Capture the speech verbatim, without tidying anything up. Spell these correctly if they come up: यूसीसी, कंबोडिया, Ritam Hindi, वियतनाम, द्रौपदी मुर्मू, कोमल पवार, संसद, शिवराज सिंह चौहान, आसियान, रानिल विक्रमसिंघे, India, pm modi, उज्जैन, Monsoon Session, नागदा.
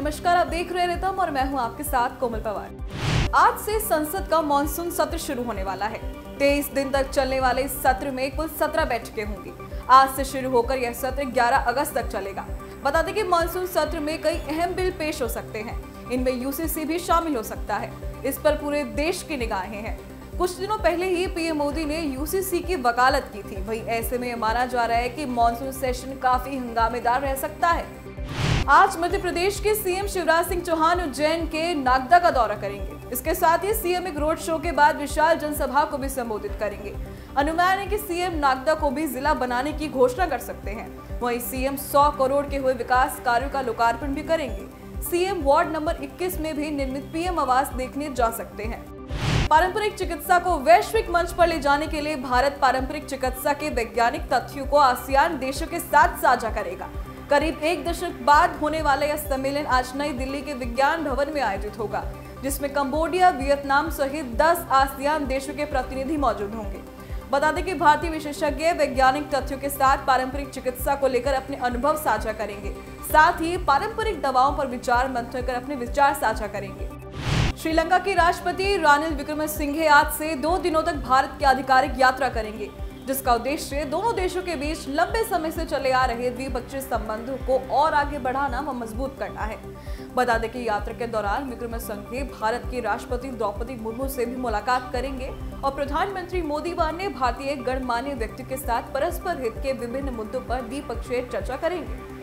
नमस्कार, आप देख रहे रितम और मैं हूं आपके साथ कोमल पवार। आज से संसद का मॉनसून सत्र शुरू होने वाला है। तेईस दिन तक चलने वाले इस सत्र में कुल सत्रह बैठकें होंगी। आज से शुरू होकर यह सत्र ग्यारह अगस्त तक चलेगा। बता दें कि मॉनसून सत्र में कई अहम बिल पेश हो सकते हैं। इनमें यूसीसी भी शामिल हो सकता है। इस पर पूरे देश की निगाहें हैं। कुछ दिनों पहले ही पीएम मोदी ने यूसीसी की वकालत की थी। वहीं ऐसे में माना जा रहा है कि मॉनसून सेशन काफी हंगामेदार रह सकता है। आज मध्य प्रदेश के सीएम शिवराज सिंह चौहान उज्जैन के नागदा का दौरा करेंगे। इसके साथ ही सीएम एक रोड शो के बाद विशाल जनसभा को भी संबोधित करेंगे। अनुमान है कि सीएम नागदा को भी जिला बनाने की घोषणा कर सकते हैं। वहीं सीएम सौ करोड़ के हुए विकास कार्यों का लोकार्पण भी करेंगे। सीएम वार्ड नंबर इक्कीस में भी निर्मित पीएम आवास देखने जा सकते हैं। पारंपरिक चिकित्सा को वैश्विक मंच पर ले जाने के लिए भारत पारंपरिक चिकित्सा के वैज्ञानिक तथ्यों को आसियान देशों के साथ साझा करेगा। करीब एक दशक बाद होने वाला यह सम्मेलन आज नई दिल्ली के विज्ञान भवन में आयोजित होगा, जिसमें कंबोडिया, वियतनाम सहित दस आसियान देशों के प्रतिनिधि मौजूद होंगे। बता दें कि भारतीय विशेषज्ञ वैज्ञानिक तथ्यों के साथ पारंपरिक चिकित्सा को लेकर अपने अनुभव साझा करेंगे। साथ ही पारंपरिक दवाओं पर विचार मंथन कर अपने विचार साझा करेंगे। श्रीलंका के राष्ट्रपति रानिल विक्रमसिंघे आज से दो दिनों तक भारत की आधिकारिक यात्रा करेंगे, जिसका उद्देश्य दोनों देशों के बीच लंबे समय से चले आ रहे द्विपक्षीय संबंधों को और आगे बढ़ाना व मजबूत करना है। बता दें कि यात्रा के दौरान विक्रमसिंघे भारत के राष्ट्रपति द्रौपदी मुर्मू से भी मुलाकात करेंगे और प्रधानमंत्री मोदी व अन्य भारतीय गणमान्य व्यक्ति के साथ परस्पर हित के विभिन्न मुद्दों पर द्विपक्षीय चर्चा करेंगे।